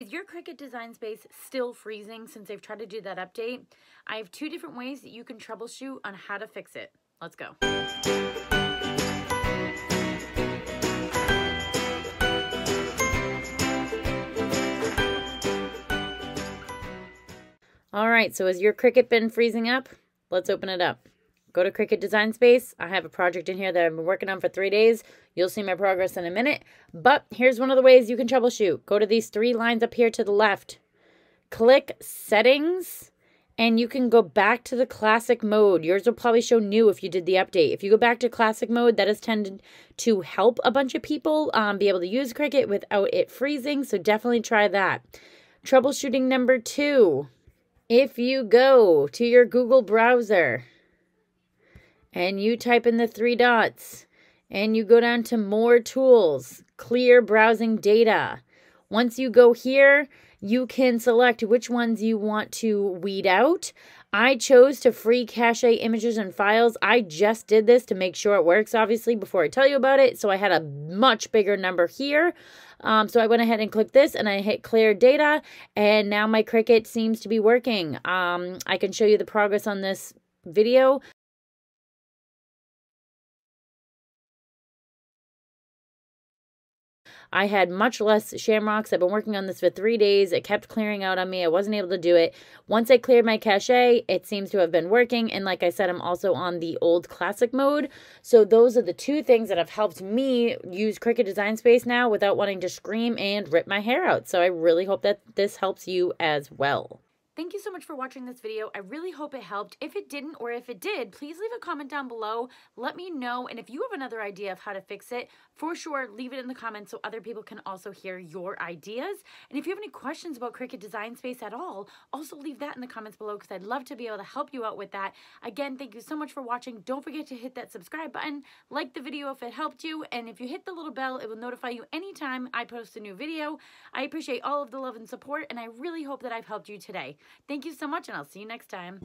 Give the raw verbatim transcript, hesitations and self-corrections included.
Is your Cricut Design Space still freezing since they've tried to do that update? I have two different ways that you can troubleshoot on how to fix it. Let's go. All right, so has your Cricut been freezing up? Let's open it up. Go to Cricut Design Space. I have a project in here that I've been working on for three days. You'll see my progress in a minute. But here's one of the ways you can troubleshoot. Go to these three lines up here to the left. Click Settings, and you can go back to the Classic Mode. Yours will probably show New if you did the update. If you go back to Classic Mode, that has tended to help a bunch of people um, be able to use Cricut without it freezing, so definitely try that. Troubleshooting number two. If you go to your Google browser, and you type in the three dots, and you go down to More Tools, Clear Browsing Data. Once you go here, you can select which ones you want to weed out. I chose to free cache images and files. I just did this to make sure it works, obviously, before I tell you about it. So I had a much bigger number here. Um, so I went ahead and clicked this, and I hit Clear Data, and now my Cricut seems to be working. Um, I can show you the progress on this video. I had much less shamrocks. I've been working on this for three days. It kept clearing out on me. I wasn't able to do it. Once I cleared my cache, it seems to have been working. And like I said, I'm also on the old classic mode. So those are the two things that have helped me use Cricut Design Space now without wanting to scream and rip my hair out. So I really hope that this helps you as well. Thank you so much for watching this video. I really hope it helped. If it didn't, or if it did, please leave a comment down below. Let me know. And if you have another idea of how to fix it, for sure, leave it in the comments so other people can also hear your ideas. And if you have any questions about Cricut Design Space at all, also leave that in the comments below because I'd love to be able to help you out with that. Again, thank you so much for watching. Don't forget to hit that subscribe button, like the video if it helped you, and if you hit the little bell, it will notify you anytime I post a new video. I appreciate all of the love and support, and I really hope that I've helped you today. Thank you so much, and I'll see you next time.